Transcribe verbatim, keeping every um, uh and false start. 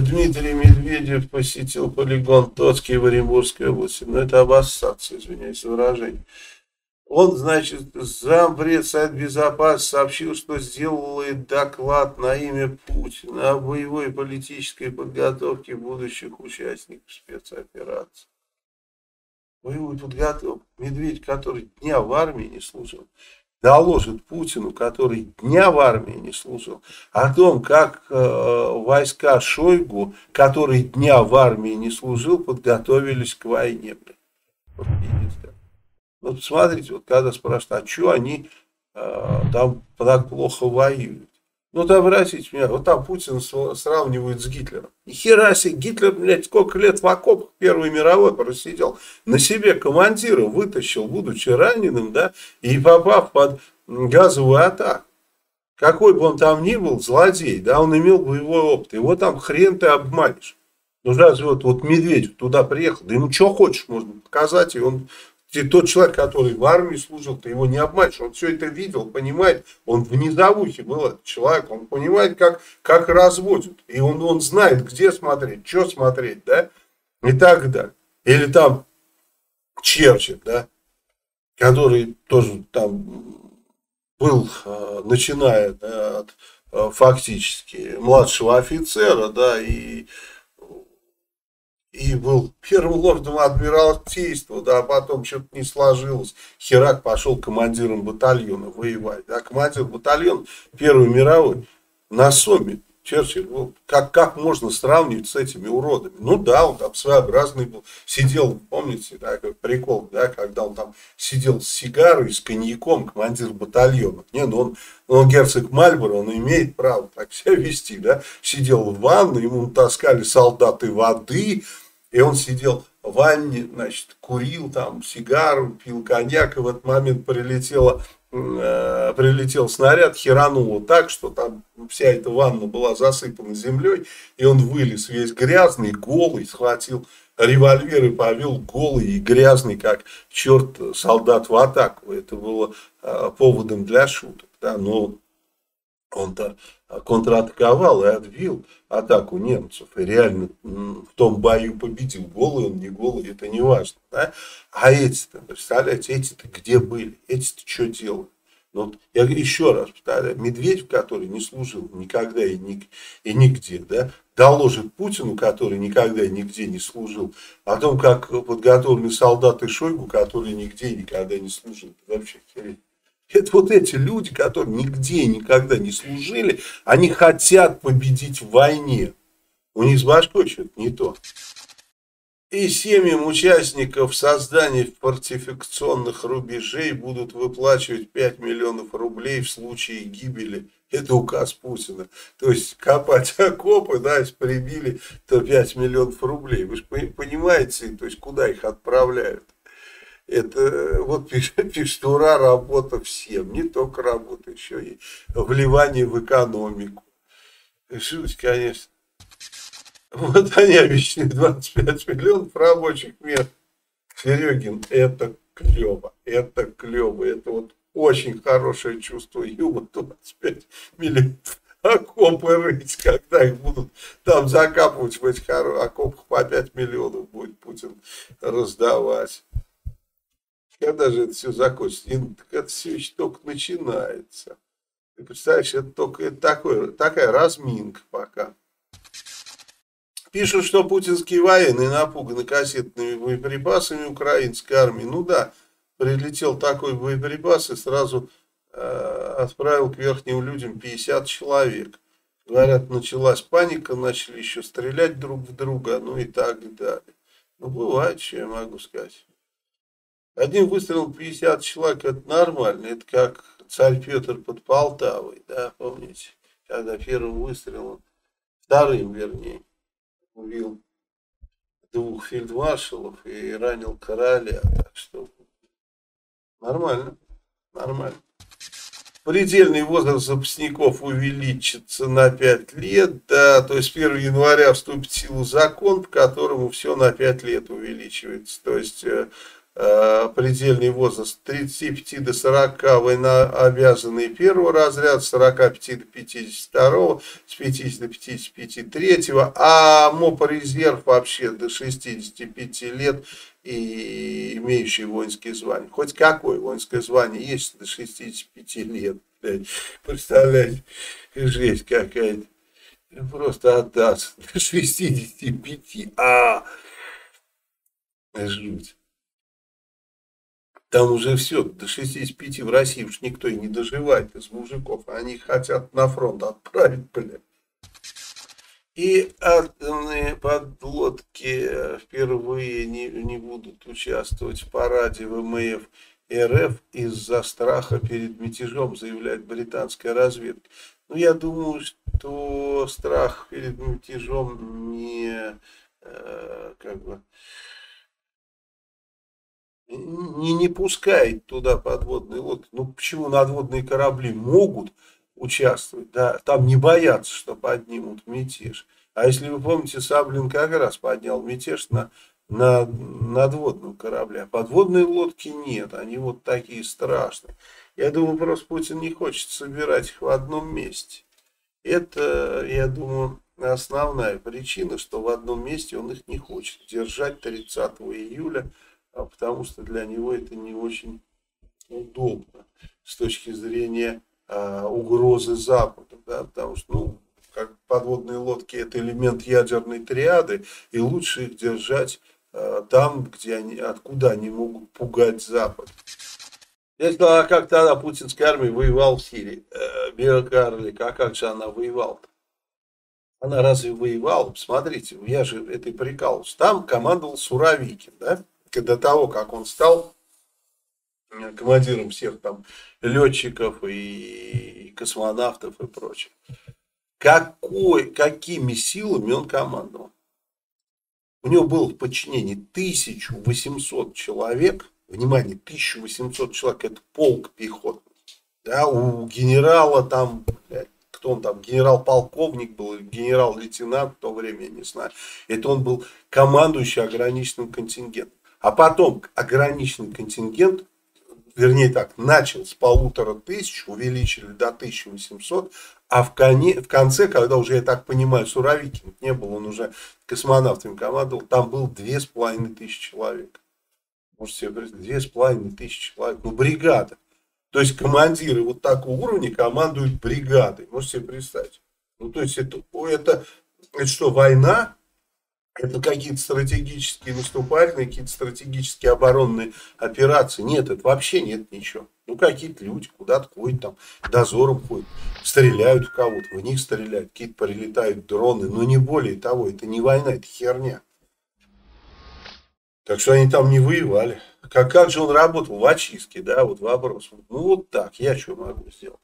Дмитрий Медведев посетил полигон Тоцкий в Оренбургской области. Но это обоссаться, извиняюсь, выражение. Он, значит, зампред Совет безопасности сообщил, что сделает доклад на имя Путина о боевой и политической подготовке будущих участников спецоперации. Боевую подготовку. Медведь, который дня в армии не служил, доложит Путину, который дня в армии не служил, о том, как э, войска Шойгу, который дня в армии не служил, подготовились к войне. Вот, вот посмотрите, вот когда спрашивают, а что они э, там так плохо воюют? Ну, да, обратите меня, вот там Путин сравнивают с Гитлером. Ни хера себе, Гитлер, блядь, сколько лет в окопах Первой мировой просидел, на себе командира вытащил, будучи раненым, да, и попав под газовую атаку. Какой бы он там ни был, злодей, да, он имел боевой опыт, его там хрен ты обманешь. Ну, разве вот, вот Медведев туда приехал, да ему что хочешь можно показать, и он... И тот человек, который в армии служил, ты его не обманешь. Он все это видел, понимает. Он в низовухе был этот человек. Он понимает, как, как разводят. И он, он знает, где смотреть, что смотреть, да? И так далее. Или там Черчилль, да? Который тоже там был, начиная, да, от фактически младшего офицера, да, и... И был первым лордом адмиралтейства, да, а потом что-то не сложилось. Херак пошел командиром батальона воевать. Да, командир батальона Первой мировой на Сомме. Черчилль, ну, как, как можно сравнивать с этими уродами? Ну да, он там своеобразный был. Сидел, помните, да, прикол, да, когда он там сидел с сигарой, с коньяком, командир батальона. Не, ну он, он герцог Мальборо, он имеет право так себя вести, да. Сидел в ванной, ему таскали солдаты воды, и он сидел в ванне, значит, курил там сигару, пил коньяк, и в этот момент прилетело... прилетел снаряд, херануло так, что там вся эта ванна была засыпана землей, и он вылез весь грязный, голый, схватил револьвер и повел голый и грязный, как черт, солдат в атаку. Это было поводом для шуток, да, но он-то контратаковал и отбил атаку немцев, и реально в том бою победил, голый он, не голый, это не важно, да? А эти-то, представляете, эти-то где были, эти-то что делали? Ну, вот я еще раз повторяю, Медведев, который не служил никогда и, ник, и нигде, да, доложит Путину, который никогда и нигде не служил, о том, как подготовлены солдаты Шойгу, которые нигде и никогда не служил, вообще херень. Это вот эти люди, которые нигде и никогда не служили, они хотят победить в войне. У них с башкой что-то не то. И семьям участников создания фортификационных рубежей будут выплачивать пять миллионов рублей в случае гибели. Это указ Путина. То есть копать окопы, да, если прибили, то пять миллионов рублей. Вы же понимаете, то есть куда их отправляют? Это вот пишет, пишет, ура, работа всем, не только работа, еще и вливание в экономику. Жуть, конечно. Вот они обещали двадцать пять миллионов рабочих мест. Серегин, это клево, это клево, это вот очень хорошее чувство юмора, двадцать пять миллионов. Окопы рыть, когда их будут там закапывать в этих окопах, по пять миллионов будет Путин раздавать. Когда же это все закончится? И это все еще только начинается. Ты представляешь, это только это такое, такая разминка пока. Пишут, что путинские военные напуганы кассетными боеприпасами украинской армии. Ну да, прилетел такой боеприпас и сразу э, отправил к верхним людям пятьдесят человек. Говорят, началась паника, начали еще стрелять друг в друга, ну и так далее. Ну бывает, что я могу сказать. Один выстрел пятьдесят человек, это нормально, это как царь Петр под Полтавой, да, помните, когда первым выстрелом, вторым, вернее, убил двух фельдмаршалов и ранил короля, так что нормально, нормально. Предельный возраст запасников увеличится на пять лет, да, то есть первого января вступит в силу закон, по которому все на пять лет увеличивается, то есть... э, предельный возраст тридцати пяти до сорока, военнообязанные первого разряда, с сорока пяти до пятидесяти второго, с пятидесяти до пятидесяти пяти третьего, а МОП-резерв вообще до шестидесяти пяти лет и имеющие воинские звания. Хоть какое воинское звание есть до шестидесяти пяти лет. Представляете, жесть какая-то. Просто отдаст до шестидесяти пяти. А, жуть. Там уже все, до шестидесяти пяти в России уж никто и не доживает из мужиков. Они хотят на фронт отправить, блядь. И атомные подлодки впервые не, не будут участвовать в параде ВМФ РФ из-за страха перед мятежом, заявляет британская разведка. Ну, я думаю, что страх перед мятежом не, э, как бы, не, не пускает туда подводные лодки. Ну, почему надводные корабли могут участвовать, да, там не боятся, что поднимут мятеж. А если вы помните, Саблин как раз поднял мятеж на, на надводном корабле. А подводные лодки нет, они вот такие страшные. Я думаю, просто Путин не хочет собирать их в одном месте. Это, я думаю, основная причина, что в одном месте он их не хочет держать тридцатого июля, потому что для него это не очень удобно с точки зрения а, угрозы Запада. Да? Потому что ну, как подводные лодки — это элемент ядерной триады, и лучше их держать а, там, где они, откуда они могут пугать Запад. Я сказал, а как тогда путинская армия воевала в Сирии? Э, Биокарлик, а как же она воевала-то? Она разве воевала? Посмотрите, я же это и прикалывался. Там командовал Суровикин, да? До того, как он стал командиром всех там летчиков и космонавтов и прочее. Какой, какими силами он командовал? У него было в подчинении тысяча восемьсот человек. Внимание, тысяча восемьсот человек, это полк пехотный. Да, у генерала там, кто он там, генерал-полковник был, генерал-лейтенант в то время, я не знаю. Это он был командующий ограниченным контингентом. А потом ограниченный контингент, вернее так, начал с полутора тысяч, увеличили до тысячи восьмисот, а в, коне, в конце, когда уже, я так понимаю, Суровикин не был, он уже космонавтами командовал, там было две с половиной тысячи человек. Может себе представить, две с половиной тысячи человек. Ну, бригада. То есть командиры вот такого уровня командуют бригадой. Можете себе представить. Ну, то есть это, это, это что, война? Это какие-то стратегические наступательные, какие-то стратегические оборонные операции? Нет, это вообще нет ничего. Ну, какие-то люди куда-то ходят, там, дозором ходят, стреляют в кого-то, в них стреляют, какие-то прилетают дроны. Но не более того, это не война, это херня. Так что они там не воевали. Как, как же он работал в очистке, да, вот вопрос. Ну вот так, я что могу сделать?